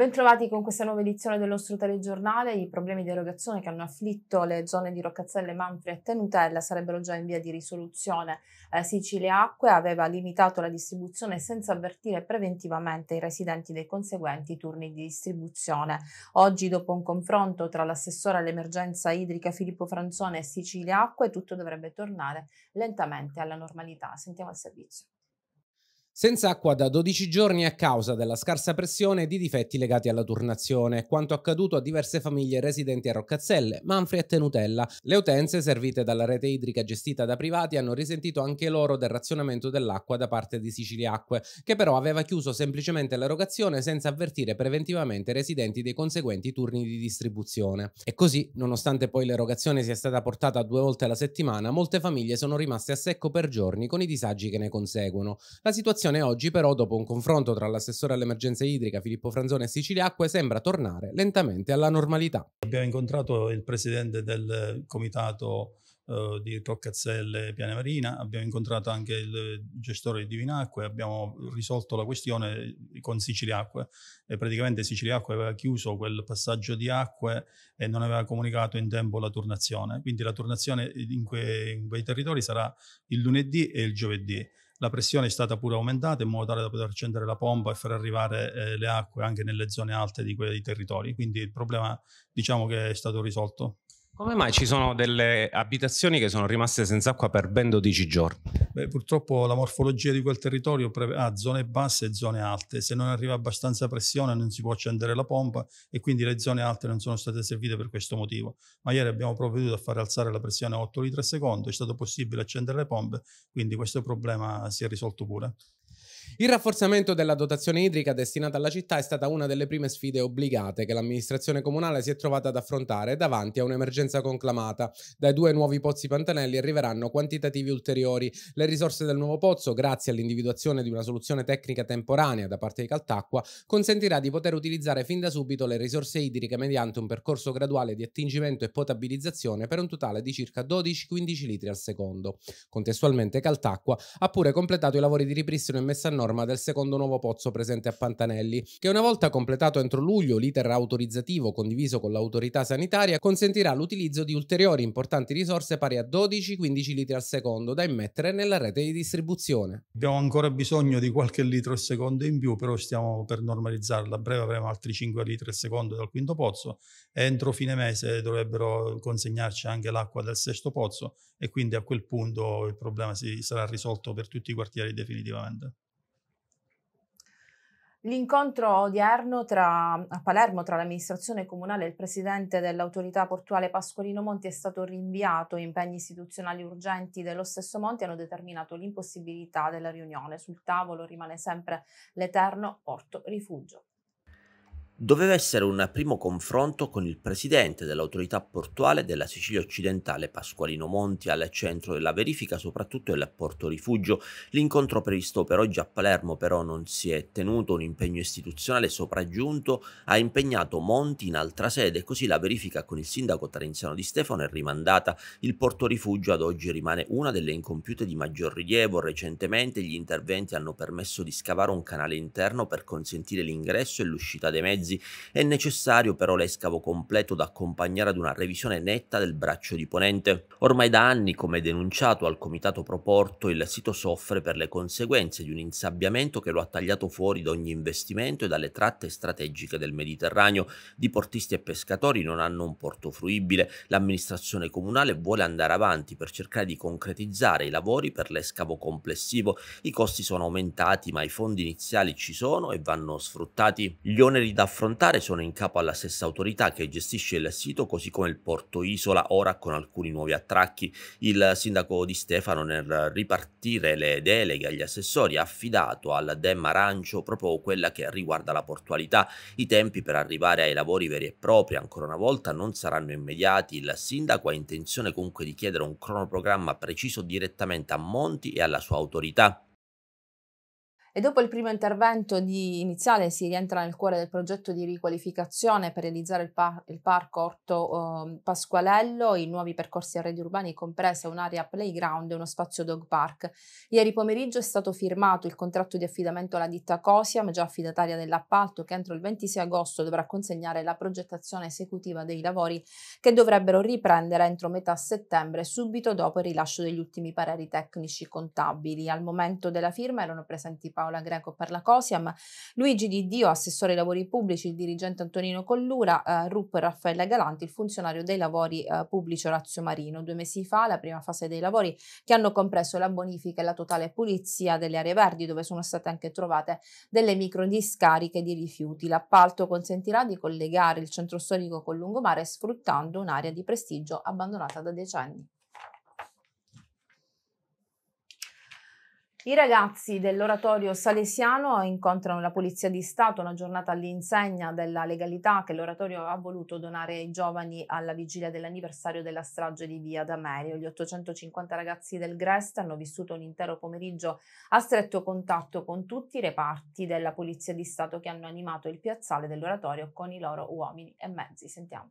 Bentrovati con questa nuova edizione del nostro telegiornale. I problemi di erogazione che hanno afflitto le zone di Roccazzelle, Manfre e Tenutella sarebbero già in via di risoluzione. Siciliacque aveva limitato la distribuzione senza avvertire preventivamente i residenti dei conseguenti turni di distribuzione. Oggi, dopo un confronto tra l'assessore all'emergenza idrica Filippo Franzone e Siciliacque, tutto dovrebbe tornare lentamente alla normalità. Sentiamo il servizio. Senza acqua da 12 giorni a causa della scarsa pressione e di difetti legati alla turnazione, quanto accaduto a diverse famiglie residenti a Roccazzelle, Manfre e Tenutella. Le utenze servite dalla rete idrica gestita da privati hanno risentito anche loro del razionamento dell'acqua da parte di Siciliacque, che però aveva chiuso semplicemente l'erogazione senza avvertire preventivamente i residenti dei conseguenti turni di distribuzione. E così, nonostante poi l'erogazione sia stata portata 2 volte alla settimana, molte famiglie sono rimaste a secco per giorni con i disagi che ne conseguono. La situazione oggi però, dopo un confronto tra l'assessore all'emergenza idrica Filippo Franzone e Siciliacque, sembra tornare lentamente alla normalità. Abbiamo incontrato il presidente del comitato di Roccazzelle-Pianemarina, abbiamo incontrato anche il gestore di Divinacque, abbiamo risolto la questione con Siciliacque. E praticamente Siciliacque aveva chiuso quel passaggio di acque e non aveva comunicato in tempo la turnazione, quindi la turnazione in quei territori sarà il lunedì e il giovedì. La pressione è stata pure aumentata in modo tale da poter accendere la pompa e far arrivare le acque anche nelle zone alte di quei territori, quindi il problema, diciamo, che è stato risolto. Come mai ci sono delle abitazioni che sono rimaste senza acqua per ben 12 giorni? Beh, purtroppo la morfologia di quel territorio ha zone basse e zone alte. Se non arriva abbastanza pressione non si può accendere la pompa e quindi le zone alte non sono state servite per questo motivo. Ma ieri abbiamo provveduto a far alzare la pressione a 8 litri al secondo, è stato possibile accendere le pompe, quindi questo problema si è risolto pure. Il rafforzamento della dotazione idrica destinata alla città è stata una delle prime sfide obbligate che l'amministrazione comunale si è trovata ad affrontare davanti a un'emergenza conclamata. Dai 2 nuovi pozzi Pantanelli arriveranno quantitativi ulteriori. Le risorse del nuovo pozzo, grazie all'individuazione di una soluzione tecnica temporanea da parte di Caltacqua, consentirà di poter utilizzare fin da subito le risorse idriche mediante un percorso graduale di attingimento e potabilizzazione per un totale di circa 12-15 litri al secondo. Contestualmente Caltacqua ha pure completato i lavori di ripristino e messa a norma del secondo nuovo pozzo presente a Pantanelli, che una volta completato entro luglio l'iter autorizzativo condiviso con l'autorità sanitaria consentirà l'utilizzo di ulteriori importanti risorse pari a 12-15 litri al secondo da immettere nella rete di distribuzione. Abbiamo ancora bisogno di qualche litro al secondo in più, però stiamo per normalizzarla. A breve avremo altri 5 litri al secondo dal quinto pozzo e entro fine mese dovrebbero consegnarci anche l'acqua del sesto pozzo e quindi a quel punto il problema sarà risolto per tutti i quartieri definitivamente. L'incontro odierno a Palermo tra l'amministrazione comunale e il presidente dell'autorità portuale Pasqualino Monti è stato rinviato. Impegni istituzionali urgenti dello stesso Monti hanno determinato l'impossibilità della riunione. Sul tavolo rimane sempre l'eterno Porto Rifugio. Doveva essere un primo confronto con il presidente dell'autorità portuale della Sicilia occidentale Pasqualino Monti al centro della verifica soprattutto del Porto Rifugio. L'incontro previsto per oggi a Palermo però non si è tenuto, un impegno istituzionale sopraggiunto ha impegnato Monti in altra sede, così la verifica con il sindaco Terenziano Di Stefano è rimandata. Il Porto Rifugio ad oggi rimane una delle incompiute di maggior rilievo. Recentemente gli interventi hanno permesso di scavare un canale interno per consentire l'ingresso e l'uscita dei mezzi. È necessario però l'escavo completo da accompagnare ad una revisione netta del braccio di ponente. Ormai da anni, come denunciato al comitato Proporto, il sito soffre per le conseguenze di un insabbiamento che lo ha tagliato fuori da ogni investimento e dalle tratte strategiche del Mediterraneo. Diportisti e pescatori non hanno un porto fruibile. L'amministrazione comunale vuole andare avanti per cercare di concretizzare i lavori per l'escavo complessivo. I costi sono aumentati, ma i fondi iniziali ci sono e vanno sfruttati. Gli oneri da affrontare sono in capo alla stessa autorità che gestisce il sito, così come il porto Isola, ora con alcuni nuovi attracchi. Il sindaco Di Stefano, nel ripartire le deleghe agli assessori, ha affidato al Dem Arancio proprio quella che riguarda la portualità. I tempi per arrivare ai lavori veri e propri ancora una volta non saranno immediati. Il sindaco ha intenzione comunque di chiedere un cronoprogramma preciso direttamente a Monti e alla sua autorità. E dopo il primo intervento iniziale si rientra nel cuore del progetto di riqualificazione per realizzare il parco Orto Pasqualello, i nuovi percorsi arredi urbani, compresa un'area playground e uno spazio dog park. Ieri pomeriggio è stato firmato il contratto di affidamento alla ditta Cosiam, già affidataria dell'appalto, che entro il 26 agosto dovrà consegnare la progettazione esecutiva dei lavori, che dovrebbero riprendere entro metà settembre, subito dopo il rilascio degli ultimi pareri tecnici contabili. Al momento della firma erano presenti Paola Greco per la Cosiam, Luigi Di Dio, assessore ai lavori pubblici, il dirigente Antonino Collura, RUP Raffaella Galanti, il funzionario dei lavori pubblici Orazio Marino. 2 mesi fa la prima fase dei lavori, che hanno compreso la bonifica e la totale pulizia delle aree verdi, dove sono state anche trovate delle micro discariche di rifiuti. L'appalto consentirà di collegare il centro storico col lungomare, sfruttando un'area di prestigio abbandonata da decenni. I ragazzi dell'oratorio salesiano incontrano la Polizia di Stato, una giornata all'insegna della legalità che l'oratorio ha voluto donare ai giovani alla vigilia dell'anniversario della strage di Via D'Amelio. Gli 850 ragazzi del Grest hanno vissuto un intero pomeriggio a stretto contatto con tutti i reparti della Polizia di Stato che hanno animato il piazzale dell'oratorio con i loro uomini e mezzi. Sentiamo.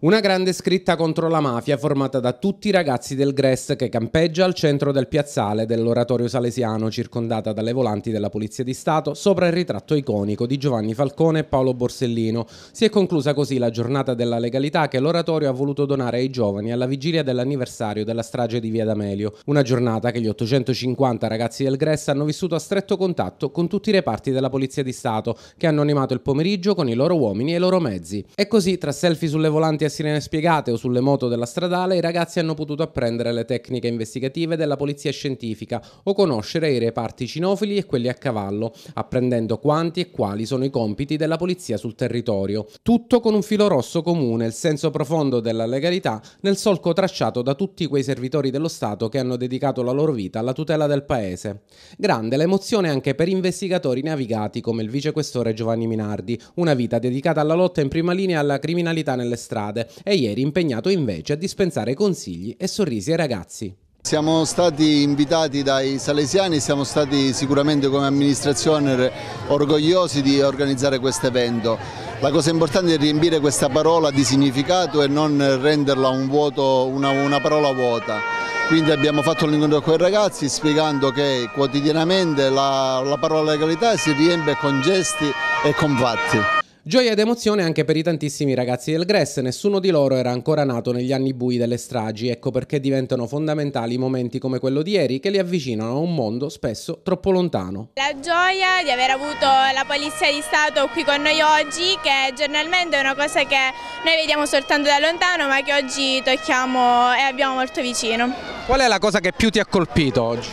Una grande scritta contro la mafia formata da tutti i ragazzi del Grest che campeggia al centro del piazzale dell'oratorio salesiano, circondata dalle volanti della Polizia di Stato, sopra il ritratto iconico di Giovanni Falcone e Paolo Borsellino. Si è conclusa così la giornata della legalità che l'oratorio ha voluto donare ai giovani alla vigilia dell'anniversario della strage di Via D'Amelio, una giornata che gli 850 ragazzi del Grest hanno vissuto a stretto contatto con tutti i reparti della Polizia di Stato che hanno animato il pomeriggio con i loro uomini e i loro mezzi. E così, tra selfie sulle volanti a sirene spiegate o sulle moto della stradale, i ragazzi hanno potuto apprendere le tecniche investigative della polizia scientifica o conoscere i reparti cinofili e quelli a cavallo, apprendendo quanti e quali sono i compiti della polizia sul territorio. Tutto con un filo rosso comune, il senso profondo della legalità nel solco tracciato da tutti quei servitori dello Stato che hanno dedicato la loro vita alla tutela del paese. Grande l'emozione anche per investigatori navigati come il vicequestore Giovanni Minardi, una vita dedicata alla lotta in prima linea alla criminalità nelle strade, e ieri impegnato invece a dispensare consigli e sorrisi ai ragazzi. Siamo stati invitati dai salesiani, siamo stati sicuramente come amministrazione orgogliosi di organizzare questo evento. La cosa importante è riempire questa parola di significato e non renderla un vuoto, una parola vuota. Quindi abbiamo fatto l'incontro con i ragazzi spiegando che quotidianamente la parola legalità si riempie con gesti e con fatti. Gioia ed emozione anche per i tantissimi ragazzi del Gress, nessuno di loro era ancora nato negli anni bui delle stragi, ecco perché diventano fondamentali momenti come quello di ieri che li avvicinano a un mondo spesso troppo lontano. La gioia di aver avuto la Polizia di Stato qui con noi oggi, che giornalmente è una cosa che noi vediamo soltanto da lontano ma che oggi tocchiamo e abbiamo molto vicino. Qual è la cosa che più ti ha colpito oggi?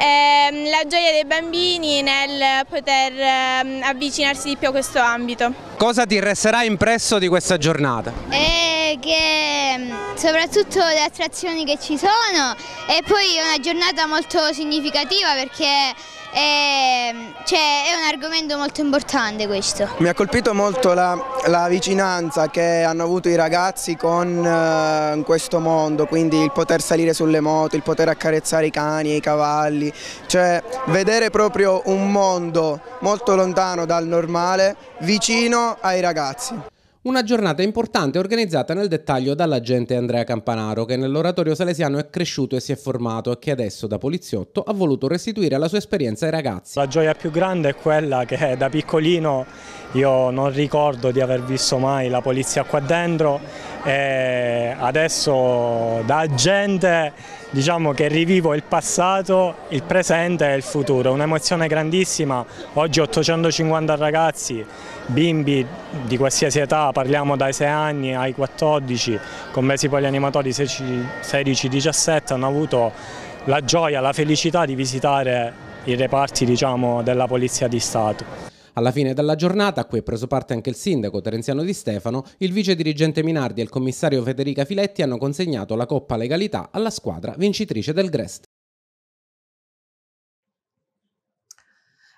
La gioia dei bambini nel poter avvicinarsi di più a questo ambito. Cosa ti resterà impresso di questa giornata? Che soprattutto le attrazioni che ci sono, e poi è una giornata molto significativa perché è un argomento molto importante questo. Mi ha colpito molto la vicinanza che hanno avuto i ragazzi con questo mondo, quindi il poter salire sulle moto, il poter accarezzare i cani e i cavalli, cioè vedere proprio un mondo molto lontano dal normale vicino ai ragazzi. Una giornata importante organizzata nel dettaglio dall'agente Andrea Campanaro, che nell'oratorio salesiano è cresciuto e si è formato e che adesso da poliziotto ha voluto restituire la sua esperienza ai ragazzi. La gioia più grande è quella che da piccolino io non ricordo di aver visto mai la polizia qua dentro, e adesso da agente diciamo che rivivo il passato, il presente e il futuro. Un'emozione grandissima, oggi 850 ragazzi, bimbi di qualsiasi età, parliamo dai 6 anni ai 14, compresi poi gli animatori 16-17, hanno avuto la gioia, la felicità di visitare i reparti diciamo, della Polizia di Stato. Alla fine della giornata, a cui ha preso parte anche il sindaco Terenziano Di Stefano, il vice dirigente Minardi e il commissario Federica Filetti hanno consegnato la Coppa Legalità alla squadra vincitrice del Grest.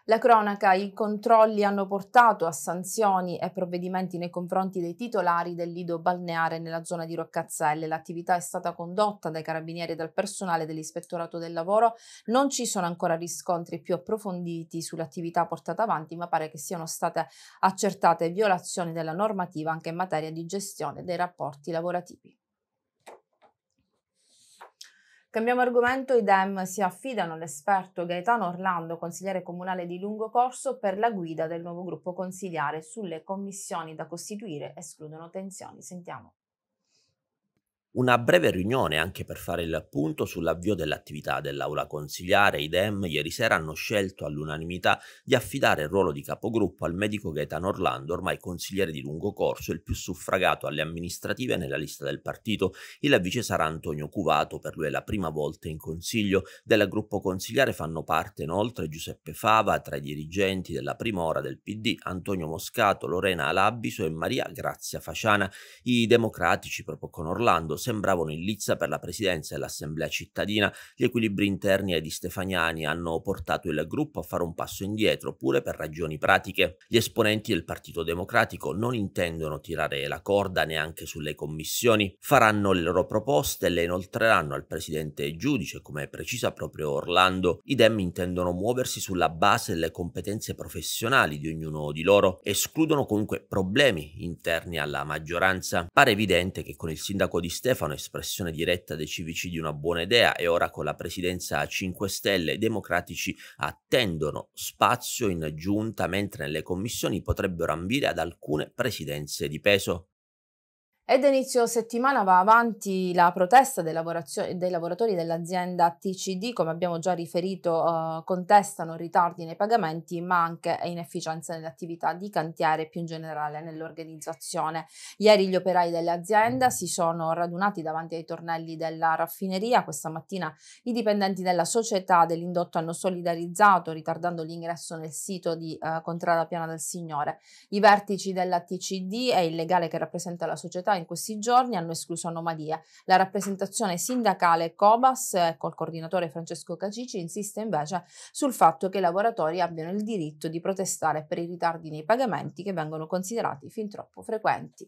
La cronaca, i controlli hanno portato a sanzioni e provvedimenti nei confronti dei titolari del lido balneare nella zona di Roccazzelle. L'attività è stata condotta dai carabinieri e dal personale dell'Ispettorato del Lavoro. Non ci sono ancora riscontri più approfonditi sull'attività portata avanti, ma pare che siano state accertate violazioni della normativa anche in materia di gestione dei rapporti lavorativi. Cambiamo argomento, i DEM si affidano all'esperto Gaetano Orlando, consigliere comunale di lungo corso, per la guida del nuovo gruppo consiliare sulle commissioni da costituire, escludono tensioni. Sentiamo. Una breve riunione anche per fare il punto sull'avvio dell'attività dell'aula consiliare. I DEM ieri sera hanno scelto all'unanimità di affidare il ruolo di capogruppo al medico Gaetano Orlando, ormai consigliere di lungo corso, il più suffragato alle amministrative nella lista del partito. Il vice sarà Antonio Cuvato, per lui è la prima volta in consiglio. Del gruppo consiliare fanno parte inoltre Giuseppe Fava, tra i dirigenti della prima ora del PD, Antonio Moscato, Lorena Alabiso e Maria Grazia Faciana. I democratici, proprio con Orlando, sembravano in lizza per la presidenza dell'assemblea cittadina. Gli equilibri interni e di Stefaniani hanno portato il gruppo a fare un passo indietro, pure per ragioni pratiche. Gli esponenti del Partito Democratico non intendono tirare la corda neanche sulle commissioni, faranno le loro proposte e le inoltreranno al presidente giudice, come precisa proprio Orlando. I DEM intendono muoversi sulla base delle competenze professionali di ognuno di loro, escludono comunque problemi interni alla maggioranza. Pare evidente che con il sindaco Di Stefano, espressione diretta dei civici di una buona idea, e ora con la presidenza 5 Stelle, i democratici attendono spazio in giunta, mentre nelle commissioni potrebbero ambire ad alcune presidenze di peso. Ed inizio settimana va avanti la protesta dei lavoratori dell'azienda TCD, come abbiamo già riferito, contestano ritardi nei pagamenti ma anche inefficienza nell'attività di cantiere e più in generale nell'organizzazione. Ieri gli operai dell'azienda si sono radunati davanti ai tornelli della raffineria, questa mattina i dipendenti della società dell'indotto hanno solidarizzato ritardando l'ingresso nel sito di Contrada Piana del Signore. I vertici della TCD e il legale che rappresenta la società in questi giorni hanno escluso anomalie. La rappresentazione sindacale Cobas, col coordinatore Francesco Cacici, insiste invece sul fatto che i lavoratori abbiano il diritto di protestare per i ritardi nei pagamenti che vengono considerati fin troppo frequenti.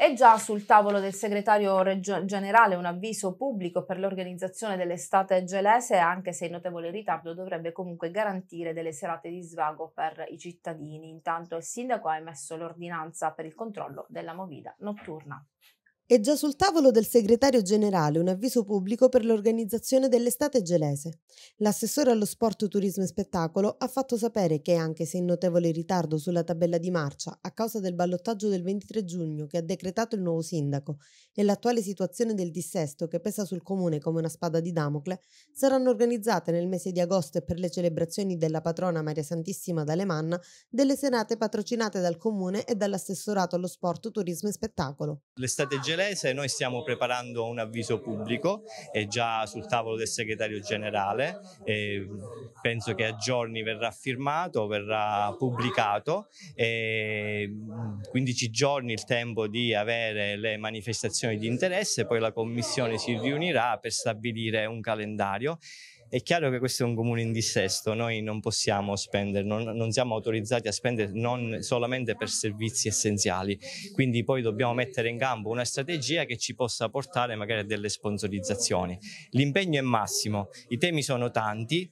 È già sul tavolo del segretario generale un avviso pubblico per l'organizzazione dell'estate gelese, anche se in notevole ritardo dovrebbe comunque garantire delle serate di svago per i cittadini. Intanto il sindaco ha emesso l'ordinanza per il controllo della movida notturna. È già sul tavolo del segretario generale un avviso pubblico per l'organizzazione dell'estate gelese. L'assessore allo sport, turismo e spettacolo ha fatto sapere che, anche se in notevole ritardo sulla tabella di marcia a causa del ballottaggio del 23 giugno che ha decretato il nuovo sindaco e l'attuale situazione del dissesto che pesa sul comune come una spada di Damocle, saranno organizzate nel mese di agosto e per le celebrazioni della patrona Maria Santissima d'Alemanna delle serate patrocinate dal comune e dall'assessorato allo sport, turismo e spettacolo. L'estate gelese, noi stiamo preparando un avviso pubblico, è già sul tavolo del segretario generale, penso che a giorni verrà firmato, verrà pubblicato, 15 giorni il tempo di avere le manifestazioni di interesse, poi la commissione si riunirà per stabilire un calendario. È chiaro che questo è un comune in dissesto, noi non possiamo spendere, non siamo autorizzati a spendere non solamente per servizi essenziali, quindi poi dobbiamo mettere in campo una strategia che ci possa portare magari a delle sponsorizzazioni. L'impegno è massimo, i temi sono tanti.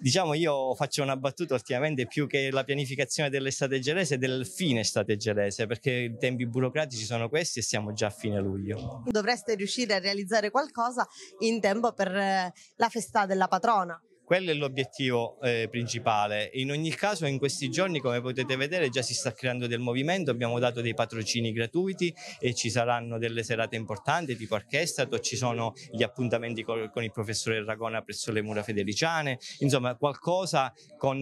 Diciamo, io faccio una battuta ultimamente, più che la pianificazione dell'estate gelese e del fine estate gelese, perché i tempi burocratici sono questi e siamo già a fine luglio. Dovreste riuscire a realizzare qualcosa in tempo per la festa della patrona. Quello è l'obiettivo principale. In ogni caso, in questi giorni, come potete vedere, già si sta creando del movimento, abbiamo dato dei patrocini gratuiti e ci saranno delle serate importanti tipo Archestato, ci sono gli appuntamenti con il professore Ragona presso le mura federiciane, insomma qualcosa con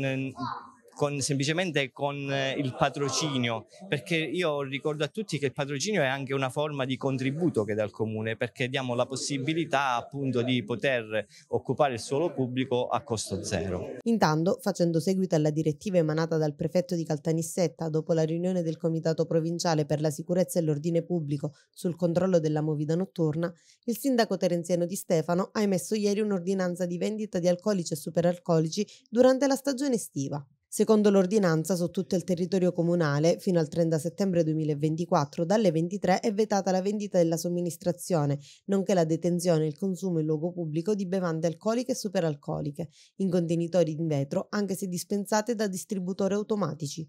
semplicemente con il patrocinio, perché io ricordo a tutti che il patrocinio è anche una forma di contributo che dà il Comune, perché diamo la possibilità appunto di poter occupare il suolo pubblico a costo zero. Intanto, facendo seguito alla direttiva emanata dal prefetto di Caltanissetta dopo la riunione del Comitato Provinciale per la Sicurezza e l'Ordine Pubblico sul controllo della movida notturna, il sindaco Terenziano Di Stefano ha emesso ieri un'ordinanza di vendita di alcolici e superalcolici durante la stagione estiva. Secondo l'ordinanza, su tutto il territorio comunale, fino al 30 settembre 2024, dalle 23 è vietata la vendita e la somministrazione, nonché la detenzione e il consumo in luogo pubblico di bevande alcoliche e superalcoliche, in contenitori in vetro, anche se dispensate da distributori automatici.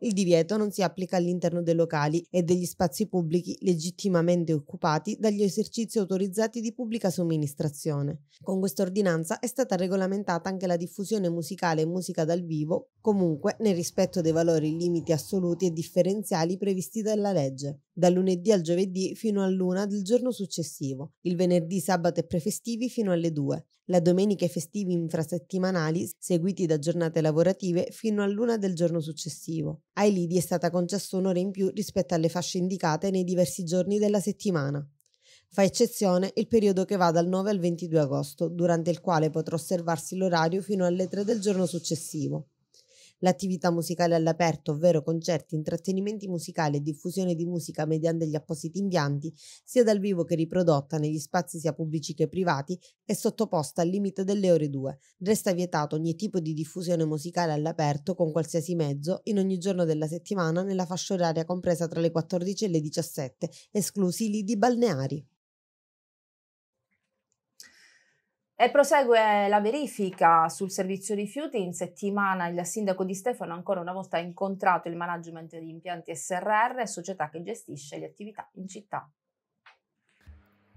Il divieto non si applica all'interno dei locali e degli spazi pubblici legittimamente occupati dagli esercizi autorizzati di pubblica somministrazione. Con questa ordinanza è stata regolamentata anche la diffusione musicale e musica dal vivo, comunque nel rispetto dei valori limiti assoluti e differenziali previsti dalla legge, dal lunedì al giovedì fino all'1 del giorno successivo, il venerdì, sabato e prefestivi fino alle 2, la domenica e festivi infrasettimanali seguiti da giornate lavorative fino all'1 del giorno successivo. Ai lidi è stata concessa un'ora in più rispetto alle fasce indicate nei diversi giorni della settimana. Fa eccezione il periodo che va dal 9 al 22 agosto, durante il quale potrà osservarsi l'orario fino alle 3 del giorno successivo. L'attività musicale all'aperto, ovvero concerti, intrattenimenti musicali e diffusione di musica mediante gli appositi impianti, sia dal vivo che riprodotta negli spazi sia pubblici che privati, è sottoposta al limite delle ore 2. Resta vietato ogni tipo di diffusione musicale all'aperto con qualsiasi mezzo in ogni giorno della settimana nella fascia oraria compresa tra le 14 e le 17, esclusi i lidi balneari. E prosegue la verifica sul servizio rifiuti. In settimana il sindaco Di Stefano ancora una volta ha incontrato il management di Impianti SRR, società che gestisce le attività in città.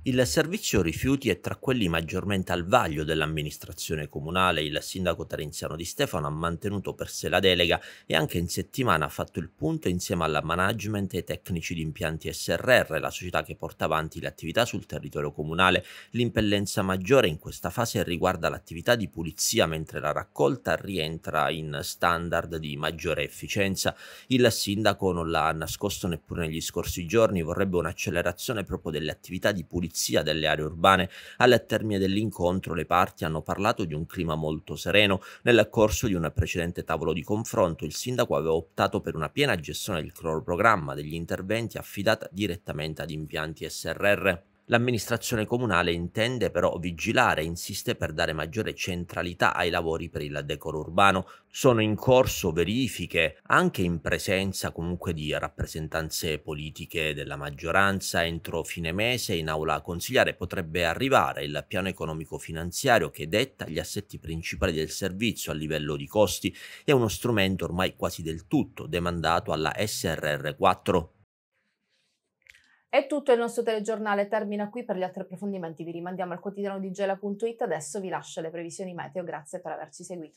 Il servizio rifiuti è tra quelli maggiormente al vaglio dell'amministrazione comunale. Il sindaco Terenziano Di Stefano ha mantenuto per sé la delega e anche in settimana ha fatto il punto insieme alla management e ai tecnici di Impianti SRR, la società che porta avanti le attività sul territorio comunale. L'impellenza maggiore in questa fase riguarda l'attività di pulizia, mentre la raccolta rientra in standard di maggiore efficienza. Il sindaco non l'ha nascosto neppure negli scorsi giorni, vorrebbe un'accelerazione proprio delle attività di pulizia delle aree urbane. Al termine dell'incontro le parti hanno parlato di un clima molto sereno. Nel corso di un precedente tavolo di confronto il sindaco aveva optato per una piena gestione del cronoprogramma degli interventi affidata direttamente ad Impianti SRR. L'amministrazione comunale intende però vigilare e insiste per dare maggiore centralità ai lavori per il decoro urbano. Sono in corso verifiche anche in presenza comunque di rappresentanze politiche della maggioranza. Entro fine mese in aula consigliare potrebbe arrivare il piano economico finanziario che detta gli assetti principali del servizio a livello di costi. È uno strumento ormai quasi del tutto demandato alla SRR4. È tutto, il nostro telegiornale termina qui. Per gli altri approfondimenti vi rimandiamo al quotidiano di Gela.it. Adesso vi lascio le previsioni meteo. Grazie per averci seguito.